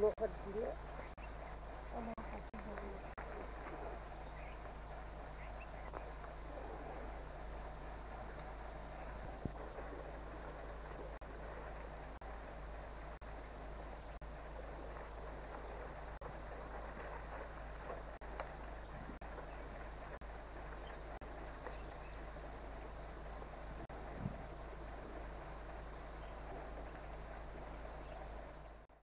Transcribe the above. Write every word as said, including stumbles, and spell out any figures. look at here.